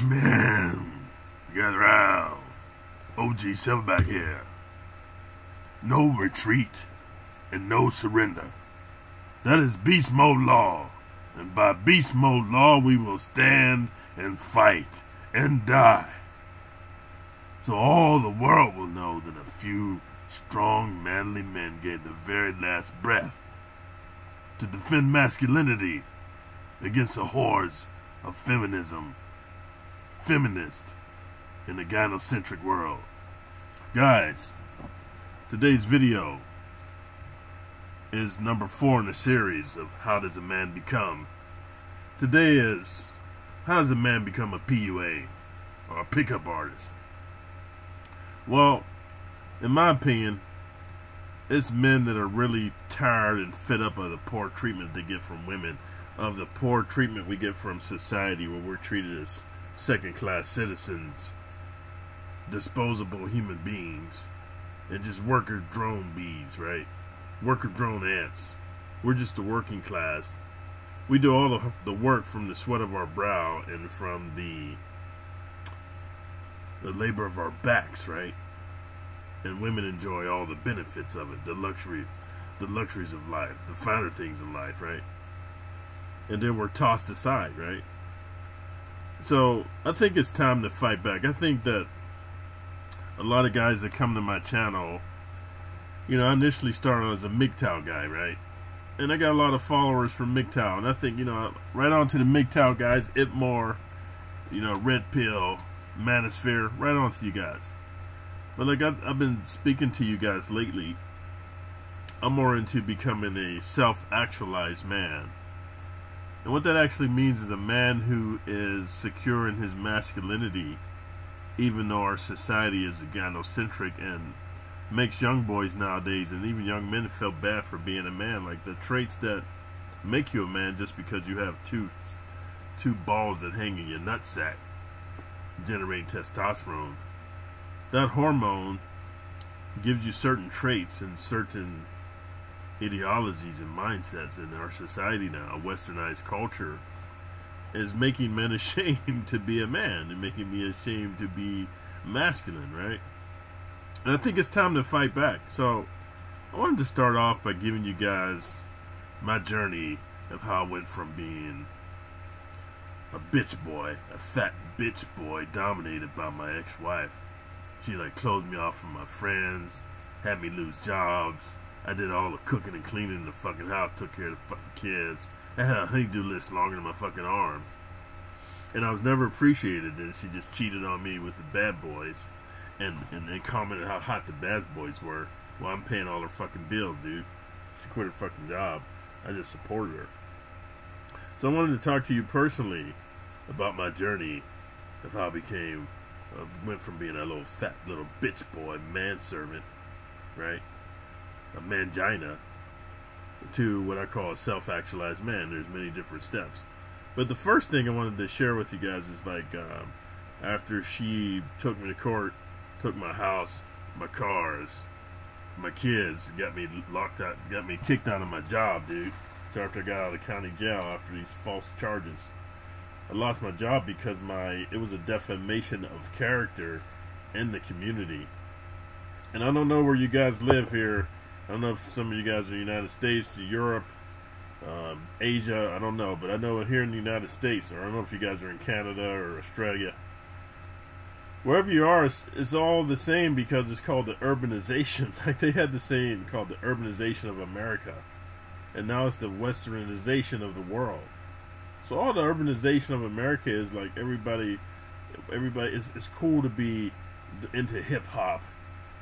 Man, gather round. OG SilverBack here. No retreat and no surrender. That is beast mode law. And by beast mode law, we will stand and fight and die. So all the world will know that a few strong, manly men gave their very last breath to defend masculinity against the hordes of feminist in the gynocentric world. Guys, today's video is number 4 in a series of How Does a Man Become. Today is how does a man become a PUA or a pickup artist? Well, in my opinion, it's men that are really tired and fed up of the poor treatment they get from women, of the poor treatment we get from society where we're treated as second-class citizens, disposable human beings, and just worker drone bees, right? Worker drone ants. We're just the working class. We do all the work from the sweat of our brow and from the labor of our backs, right? And women enjoy all the benefits of it, the luxuries of life, the finer things in life, right? And then we're tossed aside, right? So I think it's time to fight back. I think that a lot of guys that come to my channel, you know, I initially started as a Mgtow guy, right? And I got a lot of followers from Mgtow, and I think, you know, right on to the Mgtow guys, Itmore, you know, Red Pill, Manosphere, right on to you guys. But like I've been speaking to you guys lately, I'm more into becoming a self-actualized man. And what that actually means is a man who is secure in his masculinity, even though our society is gynocentric and makes young boys nowadays and even young men feel bad for being a man. Like the traits that make you a man just because you have two balls that hang in your nutsack, generating testosterone. That hormone gives you certain traits and certain ideologies and mindsets in our society now. A westernized culture is making men ashamed to be a man and making me ashamed to be masculine, right? And I think it's time to fight back. So I wanted to start off by giving you guys my journey of how I went from being a bitch boy, a fat bitch boy dominated by my ex-wife. She like closed me off from my friends, had me lose jobs. I did all the cooking and cleaning in the fucking house, took care of the fucking kids. I had a honeydew list longer than my fucking arm. And I was never appreciated, and she just cheated on me with the bad boys. And they commented how hot the bad boys were. Well, I'm paying all her fucking bills, dude. She quit her fucking job. I just supported her. So I wanted to talk to you personally about my journey of how I became, went from being a little fat little bitch boy, manservant, right? A mangina, to what I call a self-actualized man. There's many different steps. But the first thing I wanted to share with you guys is like, after she took me to court, took my house, my cars, my kids, got me locked out, got me kicked out of my job, dude. So after I got out of the county jail after these false charges, I lost my job because it was a defamation of character in the community. And I don't know where you guys live here. I don't know if some of you guys are in the United States, Europe, Asia, I don't know. But I know here in the United States, or I don't know if you guys are in Canada or Australia. Wherever you are, it's all the same because it's called the urbanization. Like they had the saying called the urbanization of America. And now it's the westernization of the world. So all the urbanization of America is like everybody it's cool to be into hip-hop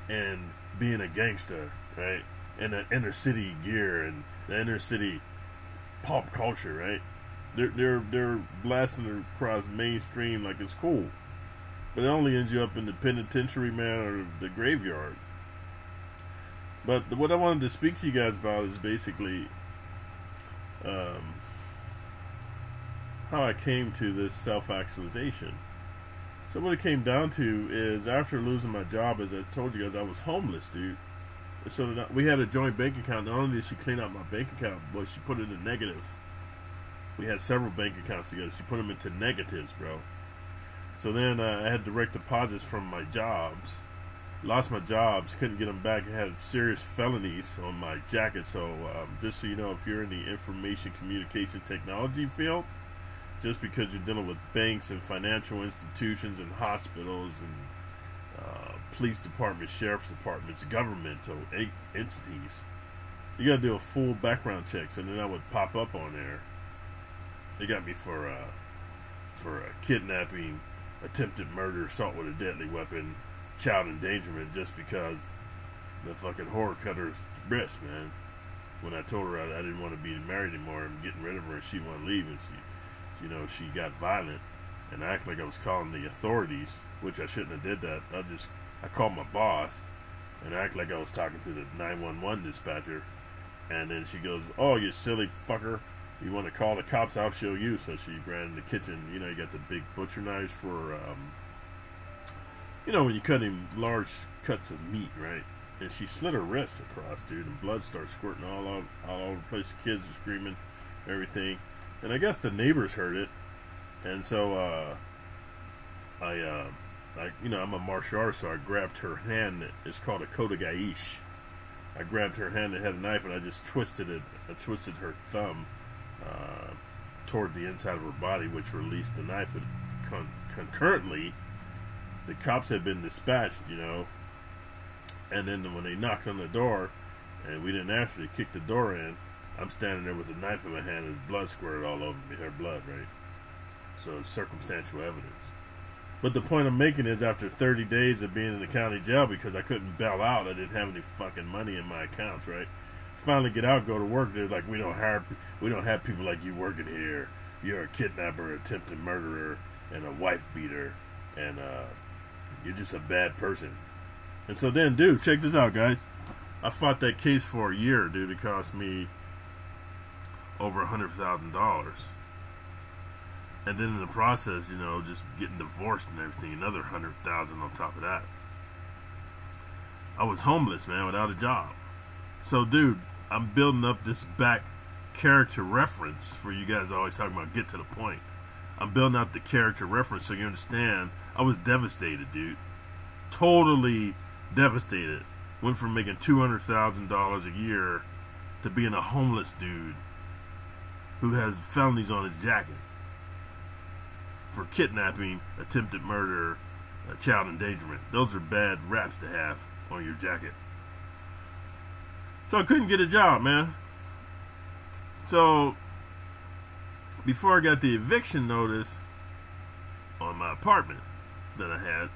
and being a gangster, right? And the inner city gear and the inner city pop culture, right? They're blasting across mainstream like it's cool, but it only ends you up in the penitentiary, man, or the graveyard. But what I wanted to speak to you guys about is basically how I came to this self-actualization. So what it came down to is after losing my job, as I told you guys, I was homeless, dude. So that we had a joint bank account. Not only did she clean out my bank account, but she put it in negative. We had several bank accounts together. She put them into negatives, bro. So then I had direct deposits from my jobs. Lost my jobs, couldn't get them back. I had serious felonies on my jacket. So just so you know, if you're in the information communication technology field, just because you're dealing with banks and financial institutions and hospitals and police departments, sheriff's departments, governmental entities, you gotta do a full background check. So then I would pop up on there. They got me for kidnapping, attempted murder, assault with a deadly weapon, child endangerment, just because the fucking whore cut her wrist, man. When I told her I didn't want to be married anymore, I'm getting rid of her, and she wanted to leave, and she, you know, she got violent, and I act like I was calling the authorities, which I shouldn't have did that. I called my boss, and I act like I was talking to the 911 dispatcher, and then she goes, "Oh, you silly fucker. You want to call the cops, I'll show you." So she ran in the kitchen. You know, you got the big butcher knives for, you know, when you cut in large cuts of meat, right? And she slid her wrist across, dude, and blood started squirting all over the place. The kids were screaming, everything. And I guess the neighbors heard it. And so, I you know, I'm a martial artist, so I grabbed her hand. It's called a kodagaish. I grabbed her hand that had a knife, and I just twisted it. I twisted her thumb toward the inside of her body, which released the knife. But concurrently, the cops had been dispatched, you know, and then when they knocked on the door, and we didn't actually kick the door in, I'm standing there with a knife in my hand and blood squirted all over me, her blood, right? So it's circumstantial evidence. But the point I'm making is, after 30 days of being in the county jail, because I couldn't bail out, I didn't have any fucking money in my accounts, right? Finally get out, go to work, they're like, we don't have people like you working here. You're a kidnapper, attempted murderer, and a wife beater, and you're just a bad person. And so then, dude, check this out, guys. I fought that case for a year, dude. It cost me over $100,000, and then in the process, you know, just getting divorced and everything, another $100,000 on top of that. I was homeless, man, without a job. So, dude, I'm building up this back character reference for you guys always talking about get to the point. I'm building up the character reference so you understand I was devastated, dude. Totally devastated. Went from making $200,000 a year to being a homeless dude who has felonies on his jacket for kidnapping, attempted murder, child endangerment. Those are bad raps to have on your jacket. So I couldn't get a job, man. So before I got the eviction notice on my apartment that I had,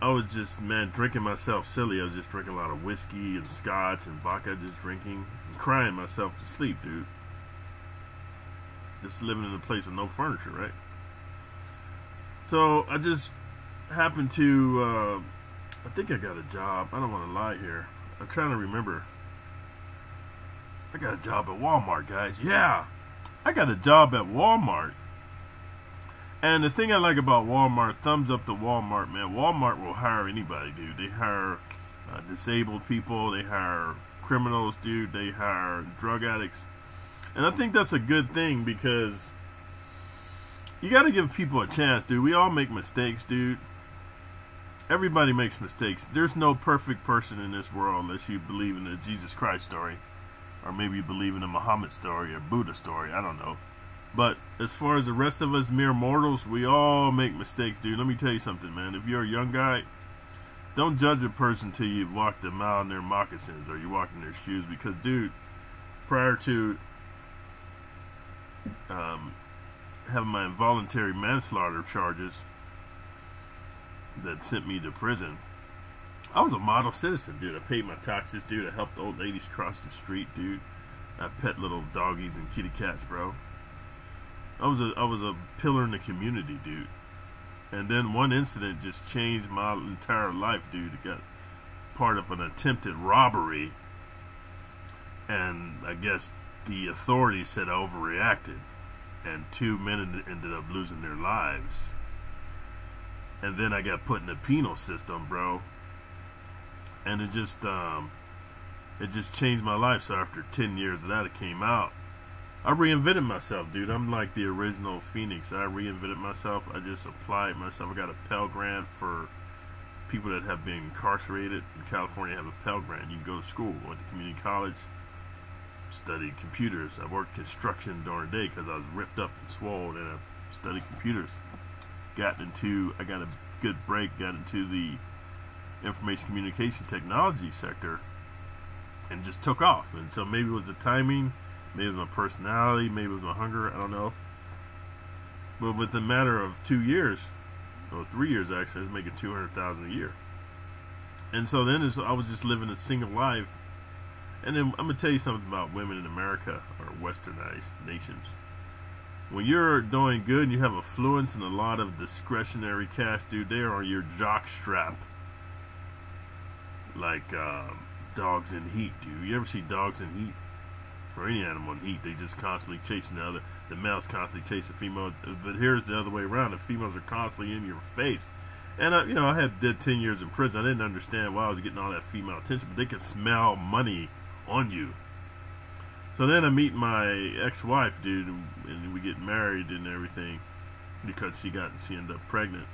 I was just, man, drinking myself silly. I was just drinking a lot of whiskey and scotch and vodka, just drinking and crying myself to sleep, dude. Just living in a place with no furniture, right? So I just happened to, I think I got a job. I don't want to lie here. I'm trying to remember. I got a job at Walmart, guys. Yeah, I got a job at Walmart. And the thing I like about Walmart, thumbs up to Walmart, man. Walmart will hire anybody, dude. They hire disabled people. They hire criminals, dude. They hire drug addicts. And I think that's a good thing, because you got to give people a chance, dude. We all make mistakes, dude. Everybody makes mistakes. There's no perfect person in this world unless you believe in the Jesus Christ story. Or maybe you believe in the Muhammad story or Buddha story. I don't know. But as far as the rest of us mere mortals, we all make mistakes, dude. Let me tell you something, man. If you're a young guy, don't judge a person till you've walked them out in their moccasins or you walk in their shoes. Because, dude, prior to having my involuntary manslaughter charges that sent me to prison, I was a model citizen, dude. I paid my taxes, dude. I helped old ladies cross the street, dude. I pet little doggies and kitty cats, bro. I was a pillar in the community, dude. And then one incident just changed my entire life, dude. I got part of an attempted robbery, and I guess the authorities said I overreacted, and 2 men ended up losing their lives. And then I got put in the penal system, bro. And it just changed my life. So after 10 years of that, it came out. I reinvented myself, dude. I'm like the original Phoenix. I reinvented myself. I just applied myself. I got a Pell Grant for people that have been incarcerated. In California, have a Pell Grant. You can go to school. I went to community college, studied computers. I worked construction during the day because I was ripped up and swole, and I studied computers. I got a good break, got into the information communication technology sector, and just took off. And so maybe it was the timing. Maybe it was my personality, maybe it was my hunger, I don't know. But within a matter of 2 years, or 3 years actually, I was making $200,000 a year. And so then I was just living a single life. And then I'm going to tell you something about women in America, or westernized nations. When you're doing good and you have affluence and a lot of discretionary cash, dude, they are your jock strap. Like dogs in heat, dude. You ever see dogs in heat? Or any animal in heat, they just constantly chasing the other. The male's constantly chasing the female, but here's the other way around. The females are constantly in your face, and I did 10 years in prison. I didn't understand why I was getting all that female attention, but they could smell money on you. So then I meet my ex-wife, dude, and we get married and everything because she ended up pregnant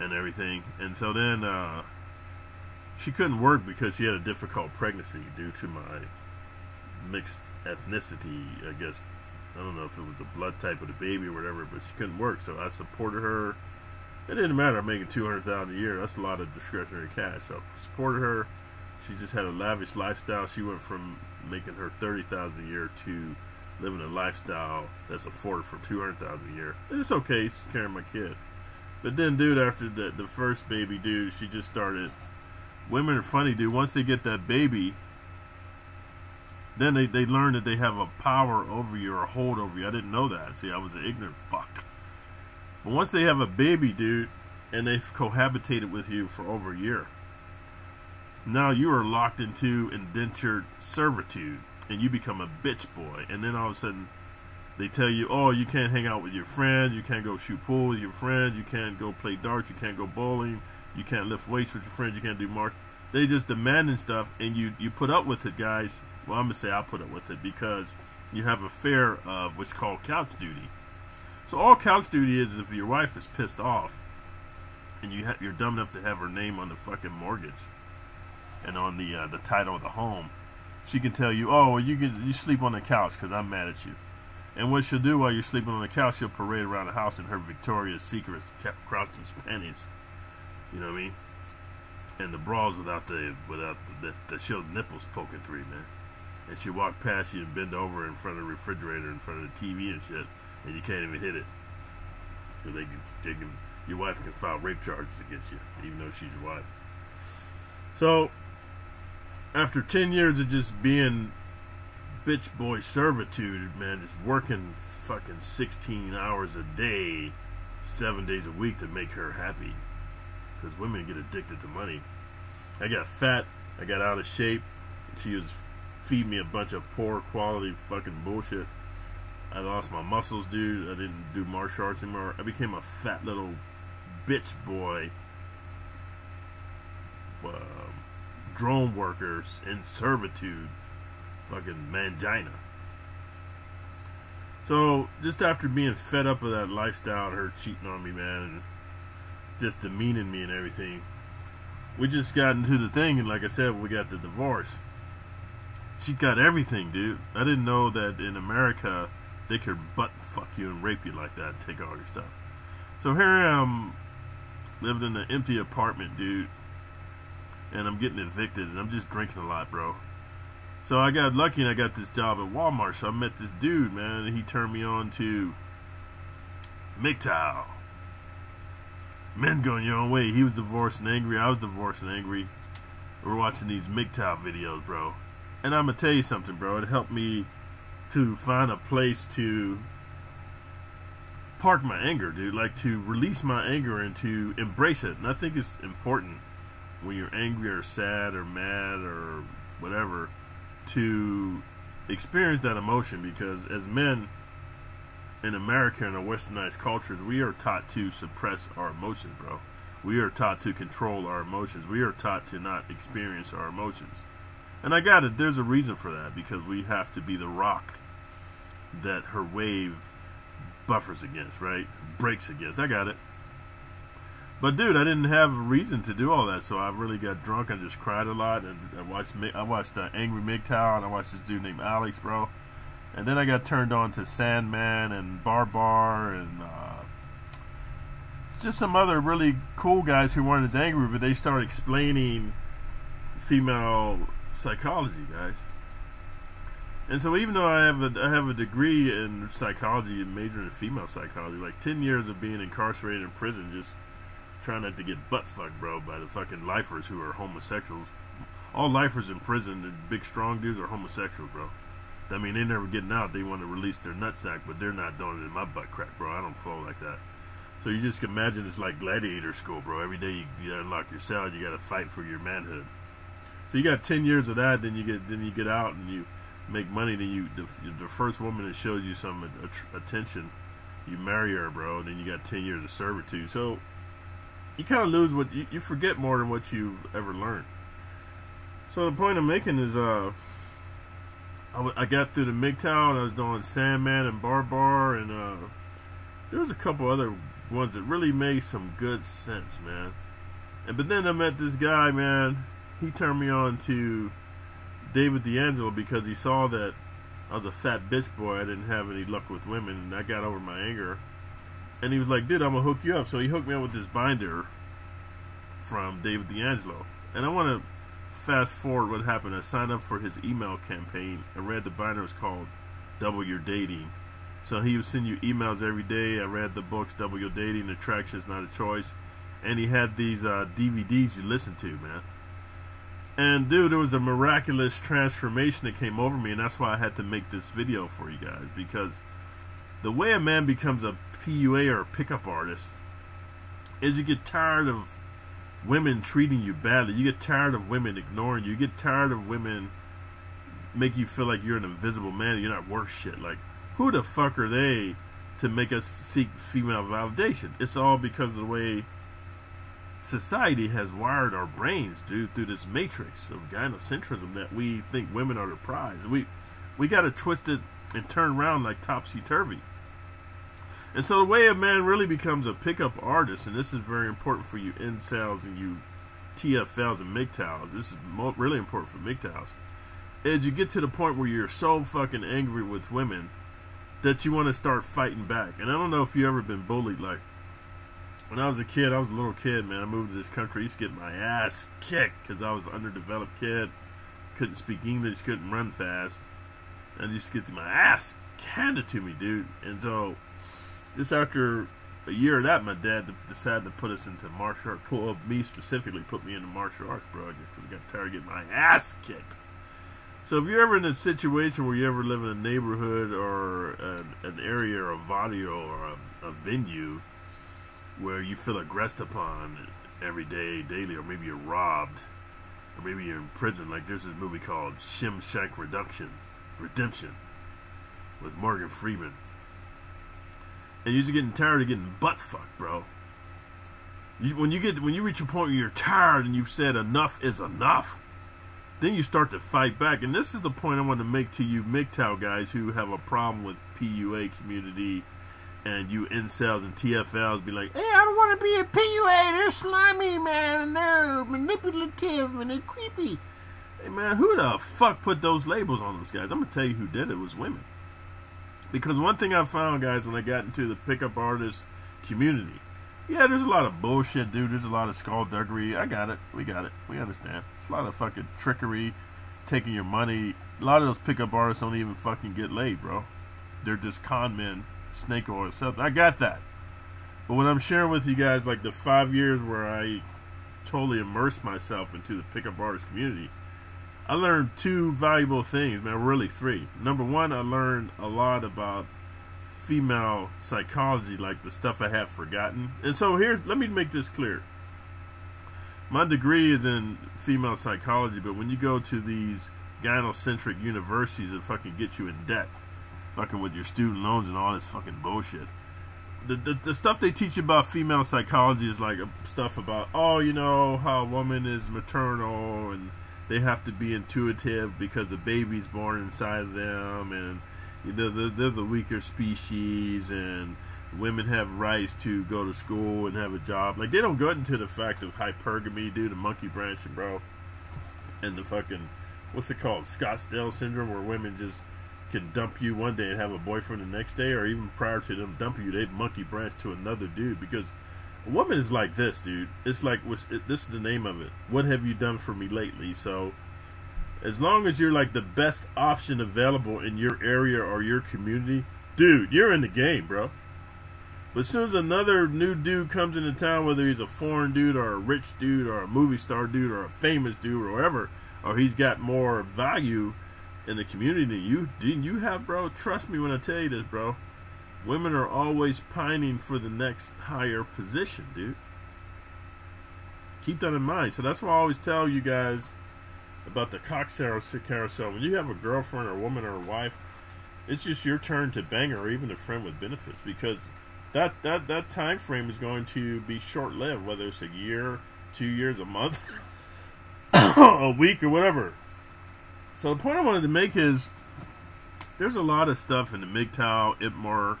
and everything, and so then she couldn't work because she had a difficult pregnancy due to my mixed ethnicity, I guess. I don't know if it was the blood type of the baby or whatever, but she couldn't work, so I supported her. It didn't matter. I'm making $200,000 a year. That's a lot of discretionary cash. So I supported her. She just had a lavish lifestyle. She went from making her $30,000 a year to living a lifestyle that's afforded for $200,000 a year. And it's okay. She's carrying my kid. But then, dude, after the first baby, dude, she just started. Women are funny, dude. Once they get that baby, then they learn that they have a power over you or a hold over you. I didn't know that. See, I was an ignorant fuck. But once they have a baby, dude, and they've cohabitated with you for over a year, now you are locked into indentured servitude, and you become a bitch boy. And then all of a sudden, they tell you, oh, you can't hang out with your friends, you can't go shoot pool with your friends, you can't go play darts, you can't go bowling, you can't lift weights with your friends, you can't do martial. They just demanding stuff, and you put up with it, guys. Well, I'm going to say I put up with it because you have a fear of what's called couch duty. So all couch duty is if your wife is pissed off and you're dumb enough to have her name on the fucking mortgage and on the title of the home, she can tell you, oh, well, you sleep on the couch because I'm mad at you. And what she'll do while you're sleeping on the couch, she'll parade around the house in her Victoria's Secrets, Captain Crotch's panties. You know what I mean? And the bras without the shield nipples poking through, man. And she walked past you and bend over in front of the refrigerator, in front of the TV and shit, and you can't even hit it. So your wife can file rape charges against you, even though she's your wife. So, after 10 years of just being bitch boy servitude, man, just working fucking 16 hours a day, 7 days a week to make her happy, because women get addicted to money. I got fat, I got out of shape, and she was feed me a bunch of poor quality fucking bullshit. I lost my muscles, dude. I didn't do martial arts anymore. I became a fat little bitch boy, drone workers in servitude, fucking mangina. So just after being fed up with that lifestyle and her cheating on me, man, and just demeaning me and everything, we just got into the thing, and like I said, we got the divorce. She got everything, dude. I didn't know that in America they could butt fuck you and rape you like that and take all your stuff. So here I am, living in an empty apartment, dude, and I'm getting evicted, and I'm just drinking a lot, bro. So I got lucky and I got this job at Walmart. So I met this dude, man, and he turned me on to Mgtows. Men going your own way. He was divorced and angry. I was divorced and angry. We're watching these Mgtows videos, bro. And I'm going to tell you something, bro. It helped me to find a place to park my anger, dude. Like, to release my anger and to embrace it. And I think it's important when you're angry or sad or mad or whatever to experience that emotion, because as men in America and our westernized cultures, we are taught to suppress our emotions, bro. We are taught to control our emotions. We are taught to not experience our emotions. And there's a reason for that, because we have to be the rock that her wave buffers against, right? Breaks against. I got it. But dude, I didn't have a reason to do all that, so I really got drunk. I just cried a lot, and I watched Angry Mgtow, and I watched this dude named Alex, bro. And then I got turned on to Sandman and Barbar and just some other really cool guys who weren't as angry, but they started explaining female psychology, guys. And so even though I have a degree in psychology and majoring in female psychology, like 10 years of being incarcerated in prison, just trying not to get butt fucked, bro, by the fucking lifers who are homosexuals. All lifers in prison, the big strong dudes, are homosexual, bro. I mean, they're never getting out. They want to release their nutsack, but they're not doing it in my butt crack, bro. I don't flow like that. So you just imagine it's like gladiator school, bro. Every day you gotta unlock your cell, you gotta fight for your manhood. So you got 10 years of that, then you get out and you make money. Then the first woman that shows you some attention, you marry her, bro. And then you got 10 years of servitude. So you kind of lose what you forget more than what you've ever learned. So the point I'm making is, I got through the Mgtow, and I was doing Sandman and Barbar, and there was a couple other ones that really made some good sense, man. But then I met this guy, man. He turned me on to David DeAngelo because he saw that I was a fat bitch boy. I didn't have any luck with women, and I got over my anger. And he was like, dude, I'm going to hook you up. So he hooked me up with this binder from David DeAngelo. And I want to fast forward what happened. I signed up for his email campaign. I read the binder. It was called Double Your Dating. So he would send you emails every day. I read the books, Double Your Dating, Attraction Is Not a Choice. And he had these DVDs you listen to, man. And dude, there was a miraculous transformation that came over me. And that's why I had to make this video for you guys. Because the way a man becomes a PUA or a pickup artist is you get tired of women treating you badly. You get tired of women ignoring you. You get tired of women make you feel like you're an invisible man. You're not worth shit. Like, who the fuck are they to make us seek female validation? It's all because of the way society has wired our brains, dude, through this matrix of gynocentrism that we think women are the prize. We got to twist it and turn around like topsy-turvy. And so the way a man really becomes a pickup artist, and this is very important for you incels and you Tfls and Mgtows, this is really important for Mgtows, is you get to the point where you're so fucking angry with women that you want to start fighting back. And I don't know if you've ever been bullied. Like, when I was a kid, I was a little kid, man. I moved to this country. I used to get my ass kicked because I was an underdeveloped kid. Couldn't speak English, couldn't run fast. I just get my ass handed to me, dude. And so just after a year of that, my dad decided to put us into martial arts. Well, me specifically put me into martial arts, bro, because I got tired of getting my ass kicked. So if you're ever in a situation where you ever live in a neighborhood or an area or a barrio or a venue where you feel aggressed upon every day, daily, or maybe you're robbed, or maybe you're in prison, like there's this movie called Shawshank Redemption with Morgan Freeman. And you're just getting tired of getting butt fucked, bro. When you reach a point where you're tired and you've said enough is enough, then you start to fight back. And this is the point I want to make to you Mgtow guys who have a problem with PUA community and you incels and Tfls be like, hey, I don't want to be a PUA. They're slimy, man, and they're manipulative and they're creepy. Hey, man, who the fuck put those labels on those guys? I'm gonna tell you who did it. It was women. Because one thing I found, guys, when I got into the pickup artist community, yeah, there's a lot of bullshit, dude. There's a lot of skullduggery. I got it. We got it. We understand. It's a lot of fucking trickery, taking your money. A lot of those pickup artists don't even fucking get laid, bro. They're just con men, snake oil, something. I got that. But what I'm sharing with you guys, like the 5 years where I totally immersed myself into the pickup artist community, I learned two valuable things, man, really three. Number one, I learned a lot about female psychology, like the stuff I have forgotten. And so let me make this clear. My degree is in female psychology, but when you go to these gynocentric universities that fucking get you in debt, fucking with your student loans and all this fucking bullshit, the stuff they teach you about female psychology is like stuff about, oh, you know, how a woman is maternal and they have to be intuitive because the baby's born inside of them, and they're the weaker species, and women have rights to go to school and have a job. Like, they don't go into the fact of hypergamy due to monkey branching, bro, and the fucking, what's it called, Scottsdale syndrome, where women just can dump you one day and have a boyfriend the next day, or even prior to them dumping you, they'd monkey branch to another dude. Because a woman is like this, dude. It's like, this is the name of it. What have you done for me lately? So as long as you're like the best option available in your area or your community, dude, you're in the game, bro. But as soon as another new dude comes into town, whether he's a foreign dude or a rich dude or a movie star dude or a famous dude or whatever, or he's got more value in the community than you have, bro, trust me when I tell you this, bro. Women are always pining for the next higher position, dude. Keep that in mind. So that's why I always tell you guys about the cock carousel. When you have a girlfriend or a woman or a wife, it's just your turn to bang her, or even a friend with benefits, because that time frame is going to be short-lived, whether it's a year, 2 years, a month, a week, or whatever. So the point I wanted to make is, there's a lot of stuff in the MGTOW, IPMR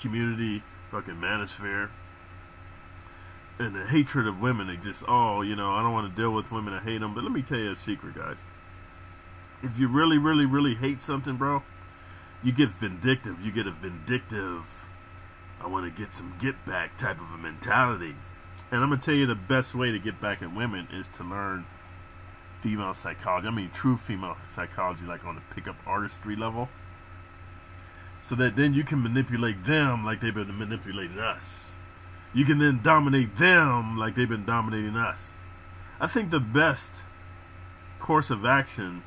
community, fucking manosphere, and the hatred of women. It just, oh, you know, I don't want to deal with women, I hate them. But let me tell you a secret, guys. If you really, really, really hate something, bro, you get vindictive. You get a vindictive, I want to get some get back type of a mentality. And I'm going to tell you the best way to get back at women is to learn female psychology. I mean, true female psychology, like on the pickup artistry level, so that then you can manipulate them like they've been manipulating us. You can then dominate them like they've been dominating us. I think the best course of action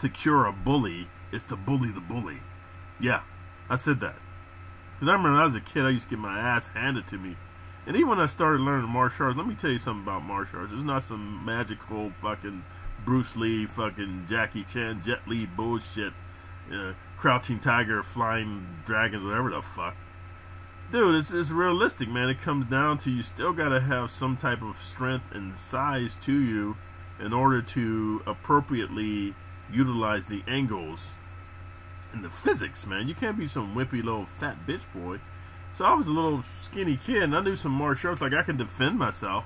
to cure a bully is to bully the bully. Yeah, I said that, because I remember when I was a kid, I used to get my ass handed to me. And even when I started learning martial arts, let me tell you something about martial arts. It's not some magical fucking Bruce Lee, fucking Jackie Chan, Jet Li bullshit, Crouching Tiger, Flying Dragons, whatever the fuck. Dude, it's realistic, man. It comes down to, you still gotta have some type of strength and size to you in order to appropriately utilize the angles and the physics, man. You can't be some wimpy little fat bitch boy. So I was a little skinny kid, and I knew some martial arts. Like, I could defend myself,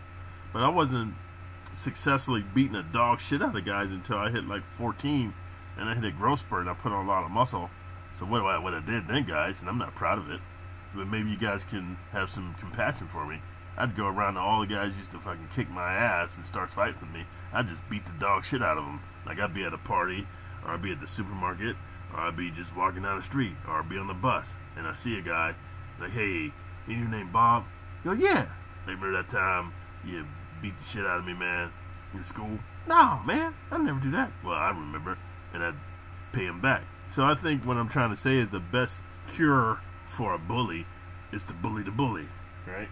but I wasn't successfully beating the dog shit out of guys until I hit like 14, and I hit a growth spurt, and I put on a lot of muscle. So what I did then, guys, and I'm not proud of it, but maybe you guys can have some compassion for me. I'd go around to all the guys used to fucking kick my ass and start fighting with me. I'd just beat the dog shit out of them. Like, I'd be at a party, or I'd be at the supermarket, or I'd be just walking down the street, or I'd be on the bus, and I see a guy, like, hey, you your name Bob? Yo, yeah. Remember that time you beat the shit out of me, man, in school? No, man, I never do that. Well, I remember, and I'd pay him back. So I think what I'm trying to say is, the best cure for a bully is to bully the bully, right?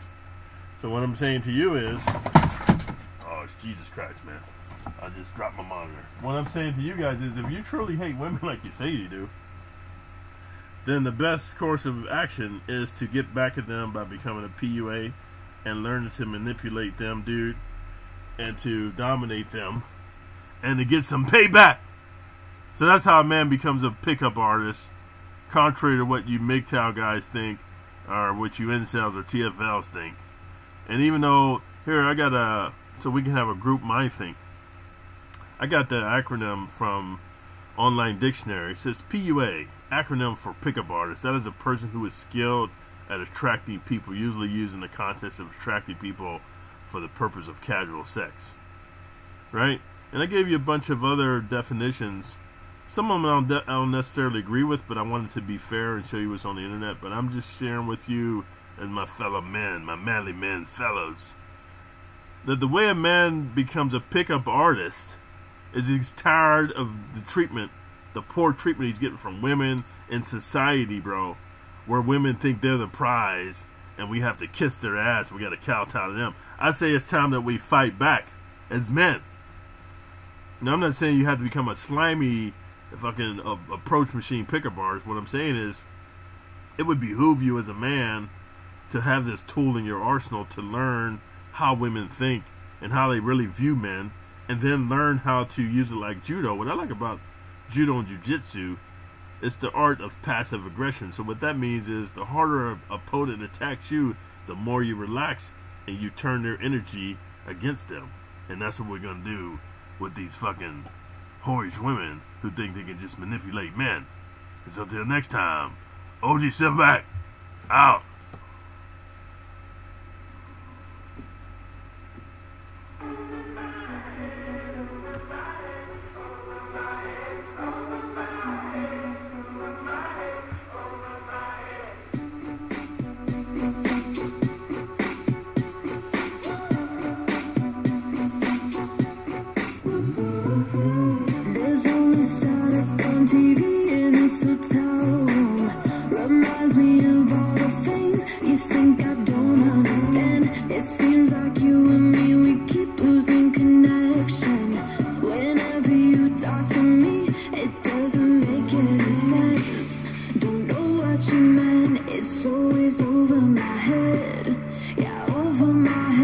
So what I'm saying to you is, oh, it's Jesus Christ, man, I just dropped my monitor. What I'm saying to you guys is, if you truly hate women like you say you do, then the best course of action is to get back at them by becoming a PUA and learning to manipulate them, dude, and to dominate them, and to get some payback. So that's how a man becomes a pickup artist, contrary to what you MGTOW guys think, or what you incels or Tfls think. And even though, here, I got a, so we can have a group mind thing. I got that acronym from Online Dictionary. It says PUA. Acronym for pickup artist. That is a person who is skilled at attracting people, usually used in the context of attracting people for the purpose of casual sex, right? And I gave you a bunch of other definitions. Some of them I don't necessarily agree with, but I wanted to be fair and show you what's on the internet. But I'm just sharing with you and my fellow men, my manly men fellows, that the way a man becomes a pickup artist is he's tired of the treatment, the poor treatment he's getting from women in society, bro, where women think they're the prize and we have to kiss their ass, we gotta kowtow to them. I say it's time that we fight back as men. Now, I'm not saying you have to become a slimy fucking approach machine pickup artist. What I'm saying is, it would behoove you as a man to have this tool in your arsenal to learn how women think and how they really view men, and then learn how to use it like judo. What I like about judo and jiu-jitsu It's the art of passive aggression. So what that means is the harder an opponent attacks you, the more you relax and you turn their energy against them. And that's what we're going to do with these fucking whorish women who think they can just manipulate men. And so until next time, OG SilverBack, out. It's always over my head, yeah, over my head.